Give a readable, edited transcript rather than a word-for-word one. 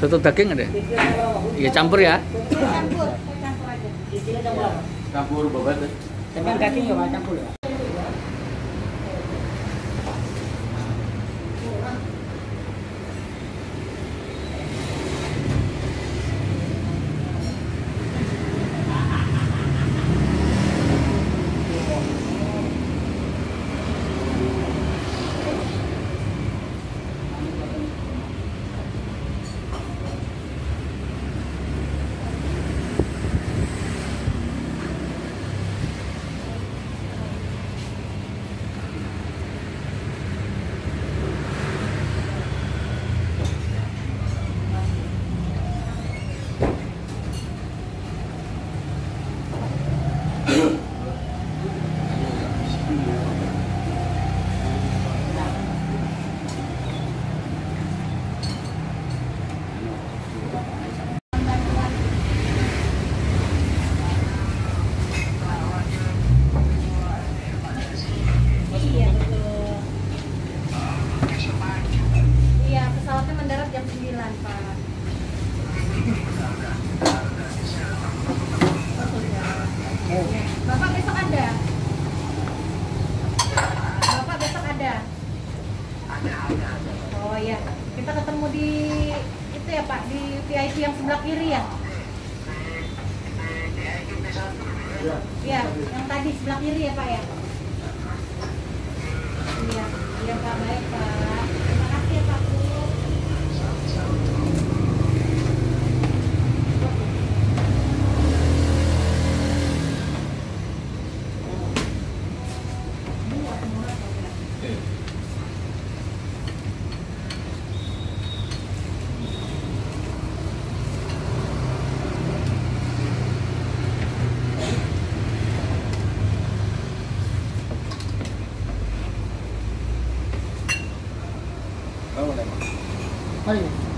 Soto daging ada? Iya campur ya? Campur aja. Campur babat. Dengan daging ya campur ya. Oh ya, kita ketemu di itu ya Pak, di VIP yang sebelah kiri ya? Iya, yang tadi sebelah kiri ya Pak ya? Iya, iya Pak, baik Pak. Terima kasih ya Pak. Ayo.